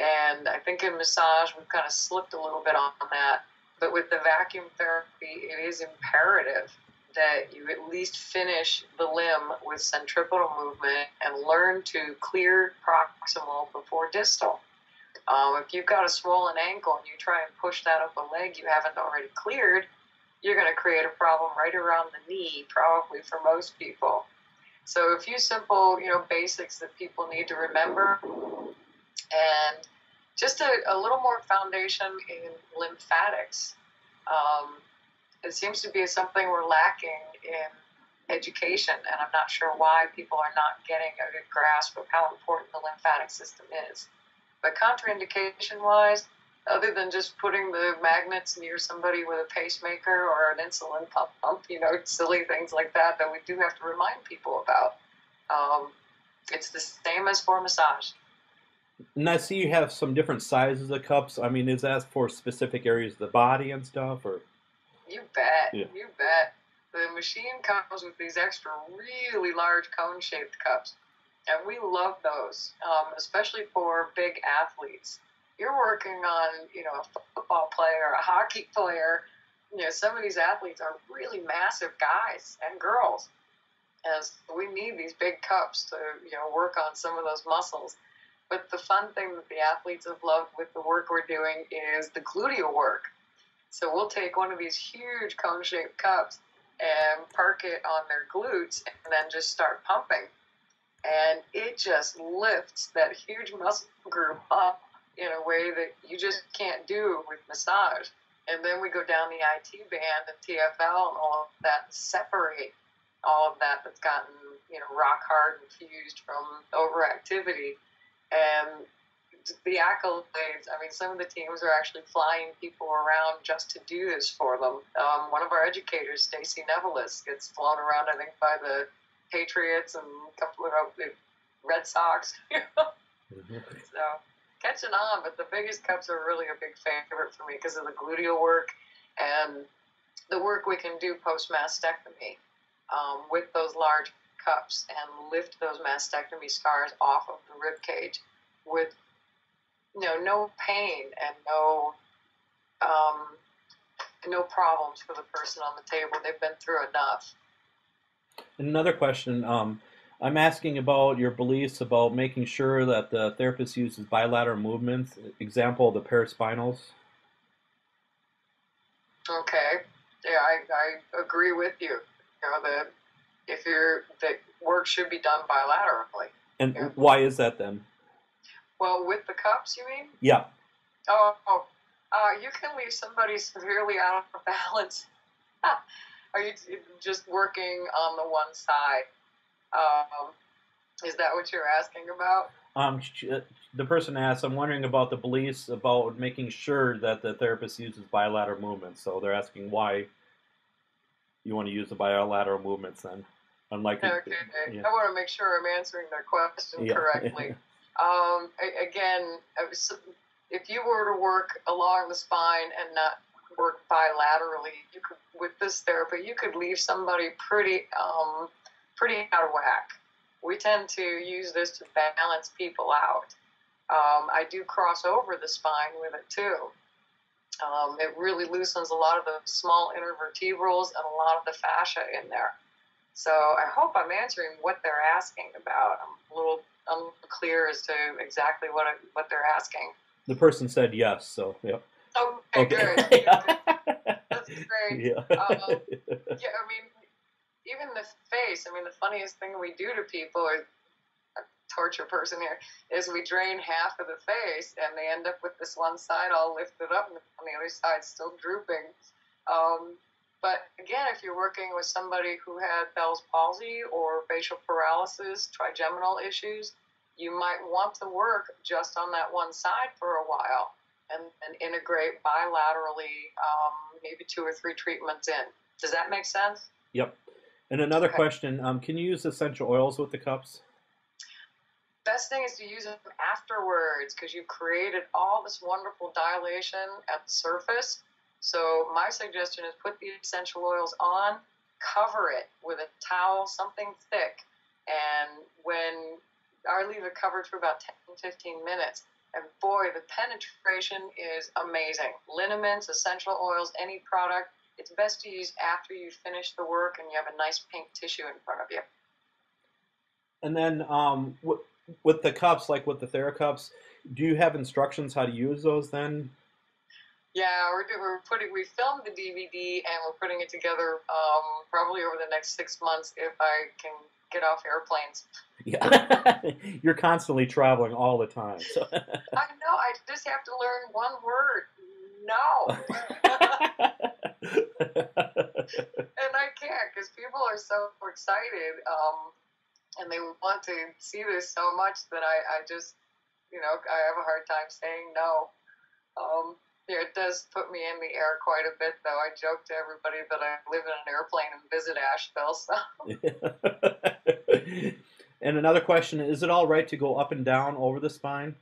And I think in massage, we've kind of slipped a little bit on that. But with the vacuum therapy, it is imperative that you at least finish the limb with centripetal movement and learn to clear proximal before distal. If you've got a swollen ankle and you try and push that up a leg you haven't already cleared, you're going to create a problem right around the knee, probably for most people. So a few simple, basics that people need to remember, and just a little more foundation in lymphatics. It seems to be something we're lacking in education, and I'm not sure why people are not getting a good grasp of how important the lymphatic system is. But contraindication-wise, other than just putting the magnets near somebody with a pacemaker or an insulin pump, silly things like that that we do have to remind people about. It's the same as for massage. And I see you have some different sizes of cups. I mean, is that for specific areas of the body and stuff, or? You bet. Yeah. You bet. The machine comes with these extra really large cone-shaped cups. And we love those, especially for big athletes. You're working on, a football player, a hockey player. Some of these athletes are really massive guys and girls. And so we need these big cups to, work on some of those muscles. But the fun thing that the athletes have loved with the work we're doing is the gluteal work. So we'll take one of these huge cone-shaped cups and park it on their glutes and then just start pumping. And it just lifts that huge muscle group up in a way that you just can't do with massage. And then we go down the IT band and TFL and all of that, separate all of that that's gotten, rock hard and fused from overactivity. And the accolades, some of the teams are actually flying people around just to do this for them. One of our educators, Stacey Nevelis, gets flown around, I think, by the Patriots and a couple of Red Sox. So catching on, but the biggest cups are really a big favorite for me because of the gluteal work and the work we can do post-mastectomy with those large cups and lift those mastectomy scars off of the rib cage with no pain and no problems for the person on the table. They've been through enough. Another question, I'm asking about your beliefs about making sure that the therapist uses bilateral movements, example, the paraspinals. Okay, yeah, I agree with you. The work should be done bilaterally. And why is that then? Well, with the cups, you mean? Yeah. You can leave somebody severely out of balance. Are you just working on the one side? Is that what you're asking about? The person asked, I'm wondering about the beliefs about making sure that the therapist uses bilateral movements. So they're asking why you want to use the bilateral movements then. I want to make sure I'm answering their question correctly. Again, if you were to work along the spine and not work bilaterally, you could, with this therapy, you could leave somebody pretty out of whack. We tend to use this to balance people out. I do cross over the spine with it too. It really loosens a lot of the small intervertebrals and a lot of the fascia in there. So I hope I'm answering what they're asking about. I'm a little unclear as to exactly what they're asking. The person said yes, so yep. Oh, okay, good. Yeah. That's great. Yeah. Yeah, I mean, even the face. I mean, the funniest thing we do to people, or a torture person here, is we drain half of the face, and they end up with this one side all lifted up, and on the other side still drooping. But again, if you're working with somebody who had Bell's palsy or facial paralysis, trigeminal issues, you might want to work just on that one side for a while and integrate bilaterally, maybe 2 or 3 treatments in. Does that make sense? Yep. And another question, can you use essential oils with the cups? Best thing is to use them afterwards, because you've created all this wonderful dilation at the surface. So my suggestion is put the essential oils on, cover it with a towel, something thick, and when I leave it covered for about 10-15 minutes, and boy, the penetration is amazing. Liniments, essential oils, any product, it's best to use after you finish the work and you have a nice pink tissue in front of you. And then with the cups, like with the TheraCups, do you have instructions how to use those then? Yeah, we filmed the DVD and we're putting it together probably over the next 6 months if I can get off airplanes. Yeah, you're constantly traveling all the time. So. I know. I just have to learn one word: no. And I can't, because people are so excited and they want to see this so much that I just, you know, I have a hard time saying no. Yeah, it does put me in the air quite a bit, though. I joke to everybody that I live in an airplane and visit Asheville. So. And another question, is it all right to go up and down over the spine?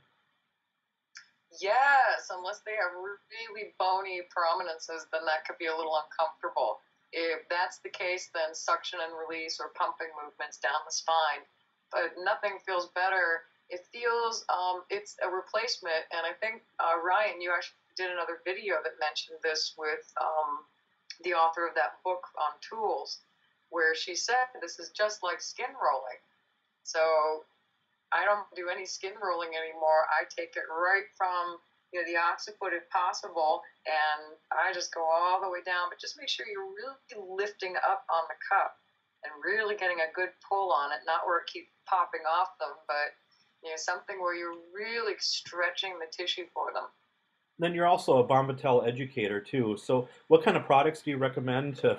Yes, unless they have really bony prominences, then that could be a little uncomfortable. If that's the case, then suction and release or pumping movements down the spine. But nothing feels better. It feels, it's a replacement, and I think, Ryan, you actually did another video that mentioned this with the author of that book on tools, where she said this is just like skin rolling. So I don't do any skin rolling anymore. I take it right from, you know, the occiput if possible, and I just go all the way down. But just make sure you're really lifting up on the cup and really getting a good pull on it, not where it keeps popping off them, but you know, something where you're really stretching the tissue for them. Then you're also a Bon Vital educator too. So what kind of products do you recommend to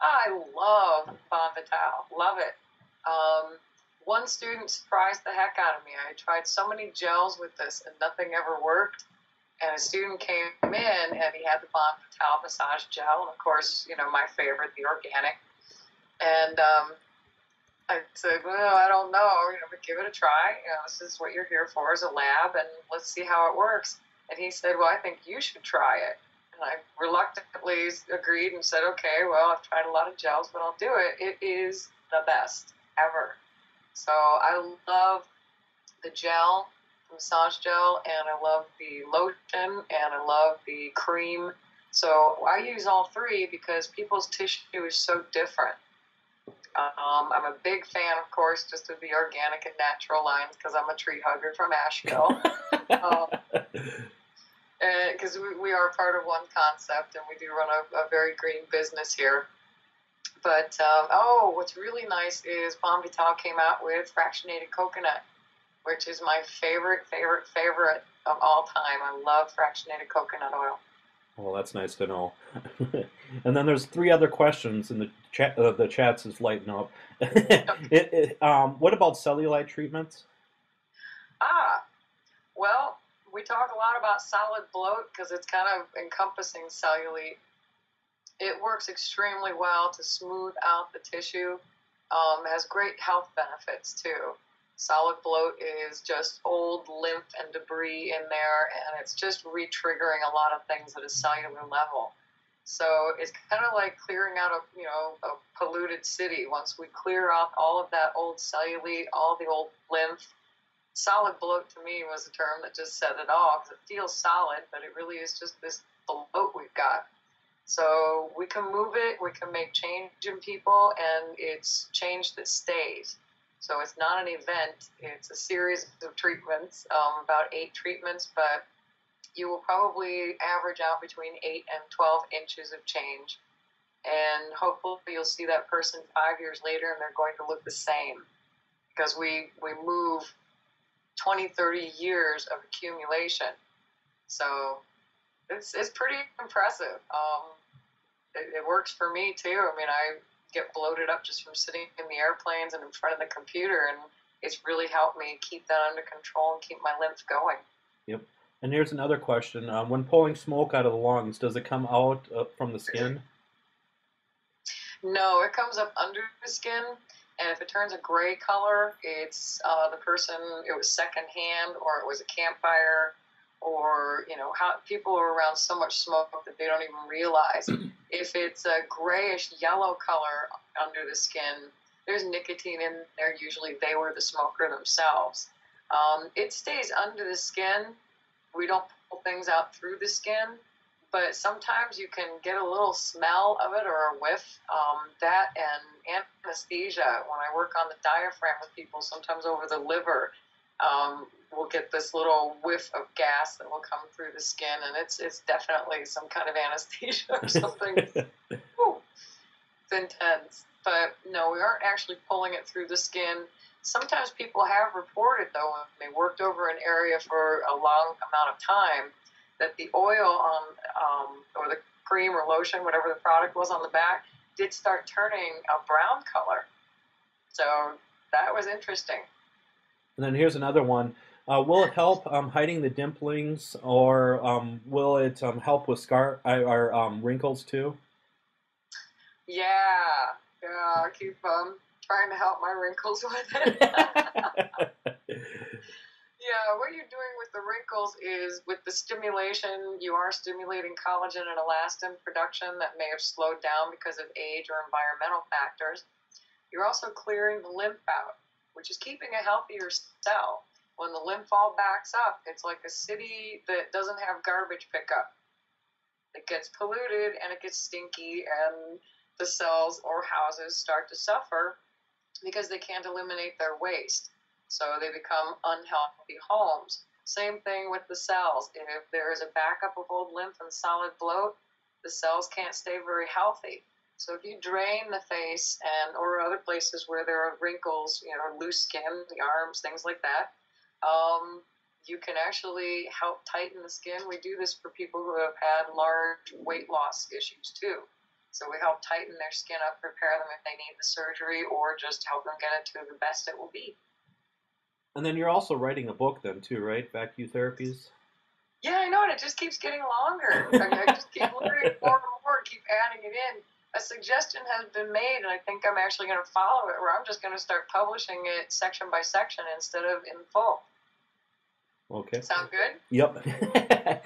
I love Bon Vital. Love it. One student surprised the heck out of me. I tried so many gels with this and nothing ever worked. And a student came in and he had the Bon Vital massage gel, and of course, you know, my favorite, the organic. And I said, well, I don't know, you know, but give it a try. You know, this is what you're here for, is a lab, and let's see how it works. And he said, well, I think you should try it. And I reluctantly agreed and said, okay, well, I've tried a lot of gels, but I'll do it. It is the best ever. So I love the gel, the massage gel, and I love the lotion, and I love the cream. So I use all three because people's tissue is so different. I'm a big fan, of course, just of the organic and natural lines, because I'm a tree hugger from Asheville. Because we are part of one concept, and we do run a very green business here. But, oh, what's really nice is Bon Vital came out with Fractionated Coconut, which is my favorite of all time. I love Fractionated Coconut Oil. Well, that's nice to know. And then there's 3 other questions, and the chats is lighting up. What about cellulite treatments? Well, we talk a lot about solid bloat because it's kind of encompassing cellulite. It works extremely well to smooth out the tissue. Has great health benefits too. Solid bloat is just old lymph and debris in there, and it's just re-triggering a lot of things at a cellular level. So it's kind of like clearing out a, you know, a polluted city. Once we clear out all of that old cellulite, all the old lymph, solid bloat to me was the term that just said it all, because it feels solid, but it really is just this bloat we've got. So we can move it, we can make change in people, and it's change that stays. So it's not an event, it's a series of treatments, about 8 treatments, but you will probably average out between 8 and 12 inches of change. And hopefully you'll see that person 5 years later and they're going to look the same. Because we move 20, 30 years of accumulation. So it's pretty impressive. It works for me too. I mean, I get bloated up just from sitting in the airplanes and in front of the computer, and it's really helped me keep that under control and keep my lymph going. Yep. And here's another question. When pulling smoke out of the lungs, does it come out from the skin? No, it comes up under the skin, and if it turns a gray color, it's the person, it was secondhand, or it was a campfire, or, you know, how people are around so much smoke that they don't even realize. If it's a grayish yellow color under the skin, there's nicotine in there. Usually they were the smoker themselves. It stays under the skin. We don't pull things out through the skin, but sometimes you can get a little smell of it or a whiff. That and anesthesia, when I work on the diaphragm with people, sometimes over the liver, we'll get this little whiff of gas that will come through the skin, and it's definitely some kind of anesthesia or something. Ooh, it's intense. But no, we aren't actually pulling it through the skin. Sometimes people have reported, though, when they worked over an area for a long amount of time, that the oil on, or the cream or lotion, whatever the product was on the back, did start turning a brown color. So that was interesting. And then here's another one. Will it help hiding the dimplings, or will it help with scar or wrinkles too? Yeah, I keep trying to help my wrinkles with it. Yeah, what you're doing with the wrinkles is, with the stimulation, you are stimulating collagen and elastin production that may have slowed down because of age or environmental factors. You're also clearing the lymph out, which is keeping a healthier cell. When the lymph all backs up, it's like a city that doesn't have garbage pickup. It gets polluted and it gets stinky, and the cells or houses start to suffer because they can't eliminate their waste. So they become unhealthy homes. Same thing with the cells. If there is a backup of old lymph and solid bloat, the cells can't stay very healthy. So if you drain the face and or other places where there are wrinkles, you know, loose skin, the arms, things like that, you can actually help tighten the skin. We do this for people who have had large weight loss issues too. So we help tighten their skin up, prepare them if they need the surgery, or just help them get it to the best it will be. And then you're also writing a book then too, right? Vacu Therapies? Yeah, I know, and it just keeps getting longer. I just keep learning more and more, keep adding it in. A suggestion has been made, and I think I'm actually going to follow it, where I'm just going to start publishing it section by section instead of in full. Okay. Sound good? Yep.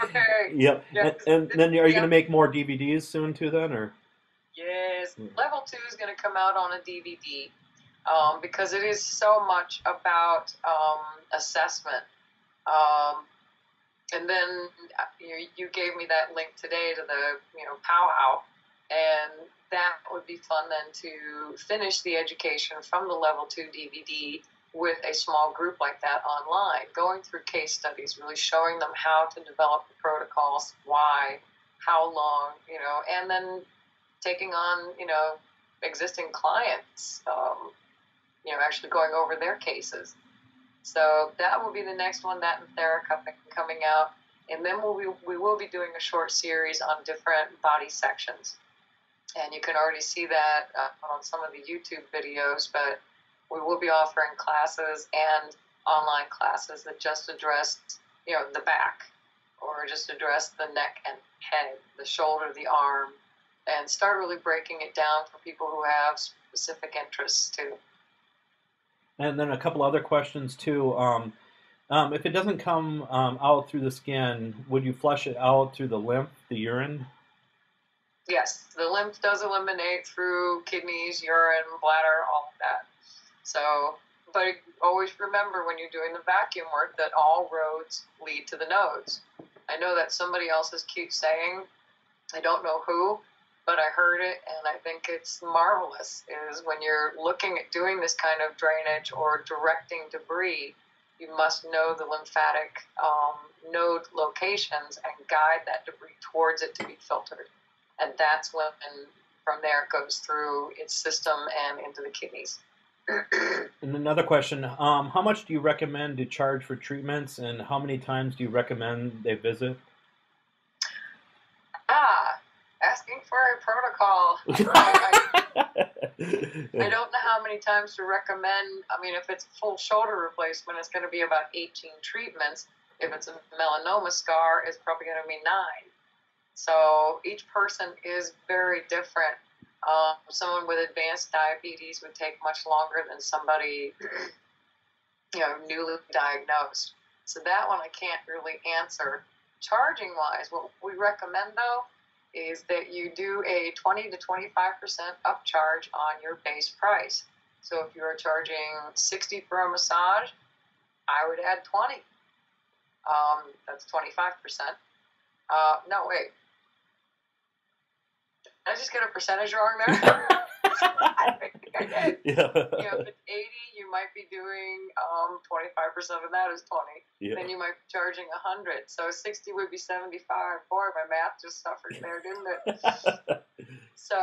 Okay. Yep. Yeah, and then are you going to make more DVDs soon too then, or? Yes. Yeah. Level 2 is going to come out on a DVD because it is so much about assessment. And then you gave me that link today to the powwow. And that would be fun then to finish the education from the level 2 DVD with a small group like that online, going through case studies, really showing them how to develop the protocols, why, how long, and then taking on, existing clients, actually going over their cases. So that will be the next one, that and TheraCupping coming out. And then we will be doing a short series on different body sections. And you can already see that on some of the YouTube videos, but we will be offering classes and online classes that just address, the back, or just address the neck and head, the shoulder, the arm, and start really breaking it down for people who have specific interests too. And then a couple other questions too. If it doesn't come out through the skin, would you flush it out through the lymph, the urine? Yes, the lymph does eliminate through kidneys, urine, bladder, all of that. So, but always remember when you're doing the vacuum work that all roads lead to the nose. I know that's somebody else's cute saying, I don't know who, but I heard it, and I think it's marvelous, is when you're looking at doing this kind of drainage or directing debris, you must know the lymphatic node locations and guide that debris towards it to be filtered. And that's when, and from there, it goes through its system and into the kidneys. And another question, how much do you recommend to charge for treatments, and how many times do you recommend they visit? Asking for a protocol. I don't know how many times to recommend. I mean, if it's a full shoulder replacement, it's going to be about 18 treatments. If it's a melanoma scar, it's probably going to be 9. So each person is very different. Someone with advanced diabetes would take much longer than somebody, you know, newly diagnosed. So that one I can't really answer. Charging-wise, what we recommend, though, is that you do a 20 to 25% upcharge on your base price. So if you are charging $60 for a massage, I would add 20. That's 25%. No, wait. Did I just get a percentage wrong there? I think I did. Yeah. You know, if it's 80, you might be doing 25% of that is 20. Yeah. Then you might be charging 100. So 60 would be 75. Boy, my math just suffered there, didn't it? So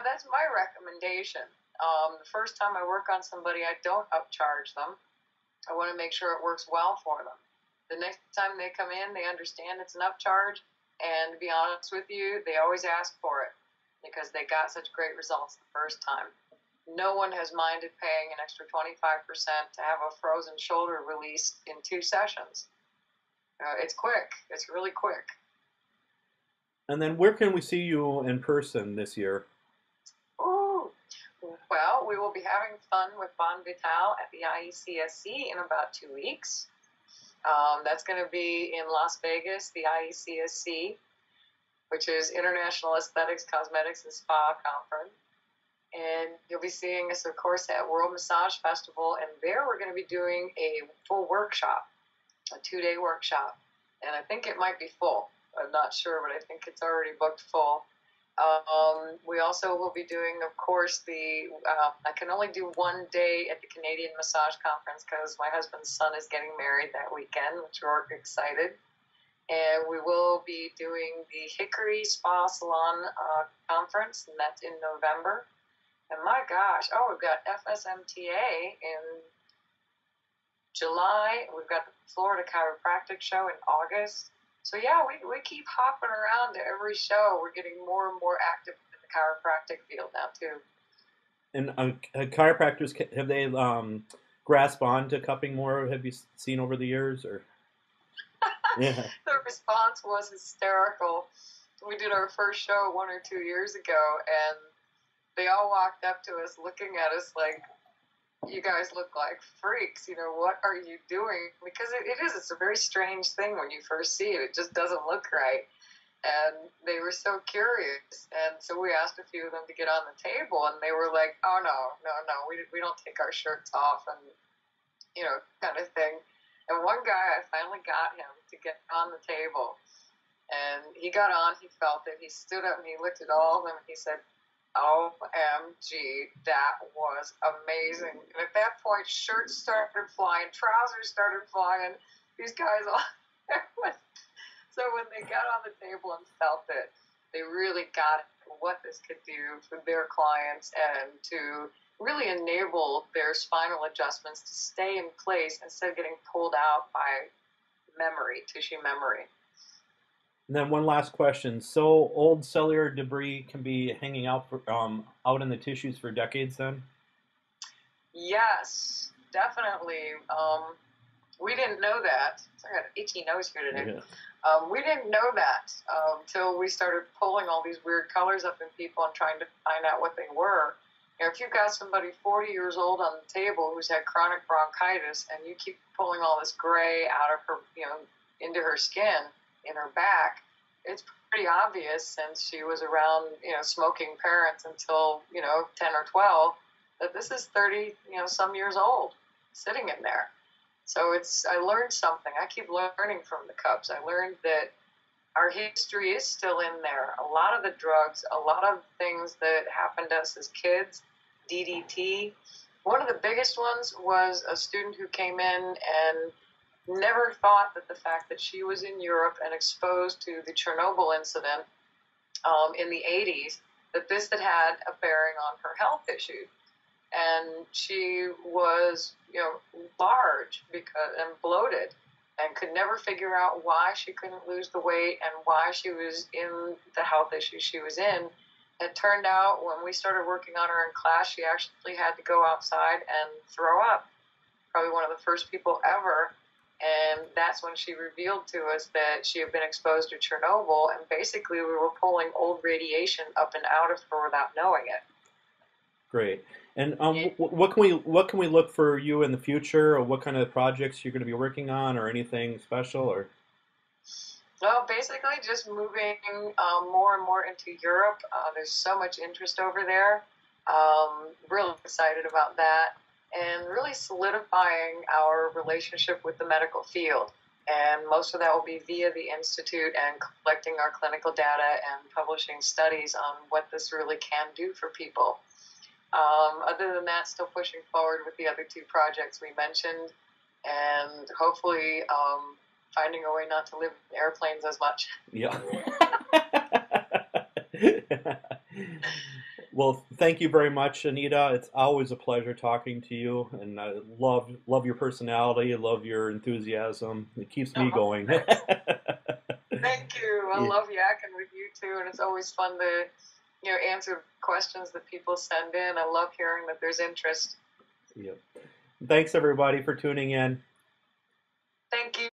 that's my recommendation. The first time I work on somebody, I don't upcharge them. I want to make sure it works well for them. The next time they come in, they understand it's an upcharge, and to be honest with you, they always ask for it, because they got such great results the first time. No one has minded paying an extra 25% to have a frozen shoulder released in 2 sessions. It's quick. It's really quick. And then where can we see you in person this year? Ooh. Well, we will be having fun with Bon Vital at the IECSC in about 2 weeks. That's going to be in Las Vegas, the IECSC, which is International Aesthetics, Cosmetics, and Spa Conference. And you'll be seeing us, of course, at World Massage Festival. And there we're going to be doing a full workshop, a 2-day workshop. And I think it might be full. I'm not sure, but I think it's already booked full. We also will be doing, of course, the I can only do 1 day at the Canadian Massage Conference because my husband's son is getting married that weekend, which we're excited. And we will be doing the Hickory Spa Salon Conference, and that's in November. And my gosh, oh, we've got FSMTA in July. We've got the Florida Chiropractic Show in August. So, yeah, we keep hopping around to every show. We're getting more and more active in the chiropractic field now, too. And chiropractors, have they grasped on to cupping more, have you seen over the years, or...? Yeah. The response was hysterical. We did our first show 1 or 2 years ago, and they all walked up to us looking at us like, you guys look like freaks, you know, what are you doing? Because it's a very strange thing when you first see it. It just doesn't look right. And they were so curious. And so we asked a few of them to get on the table, and they were like, oh, no, we don't take our shirts off and, you know, kind of thing. And one guy, I finally got him to get on the table. And he got on, he felt it, he stood up and he looked at all of them and he said, OMG, that was amazing. And at that point, shirts started flying, trousers started flying. These guys all... So when they got on the table and felt it, they really got what this could do for their clients and to... really enable their spinal adjustments to stay in place instead of getting pulled out by memory, tissue memory. And then one last question. So old cellular debris can be hanging out for, out in the tissues for decades then? Yes, definitely. We didn't know that. I got an itchy nose here today. Yeah. We didn't know that until we started pulling all these weird colors up in people and trying to find out what they were. You know, if you've got somebody 40 years old on the table who's had chronic bronchitis and you keep pulling all this gray out of her, you know, into her skin, in her back, it's pretty obvious since she was around, you know, smoking parents until, you know, 10 or 12, that this is 30, you know, some years old sitting in there. So I learned something. I keep learning from the cups. I learned that our history is still in there. A lot of the drugs, a lot of things that happened to us as kids, DDT. One of the biggest ones was a student who came in and never thought that the fact that she was in Europe and exposed to the Chernobyl incident in the 80s, that this had had a bearing on her health issue. And she was, you know, large because and bloated and could never figure out why she couldn't lose the weight and why she was in the health issue she was in. It turned out when we started working on her in class, she actually had to go outside and throw up. Probably one of the first people ever. And that's when she revealed to us that she had been exposed to Chernobyl, and basically we were pulling old radiation up and out of her without knowing it. Great. And what can we look for you in the future, or what kind of projects you're going to be working on, or anything special, or? Well, basically just moving more and more into Europe. There's so much interest over there. Really excited about that, and really solidifying our relationship with the medical field. And most of that will be via the Institute and collecting our clinical data and publishing studies on what this really can do for people. Other than that, still pushing forward with the other two projects we mentioned, and hopefully finding a way not to live in airplanes as much. Yeah. Well, thank you very much, Anita. It's always a pleasure talking to you, and I love your personality, love your enthusiasm. It keeps me going. Thank you. I love yakking with you too, and it's always fun to, you know, answer questions that people send in. I love hearing that there's interest. Yep. Thanks everybody for tuning in. Thank you.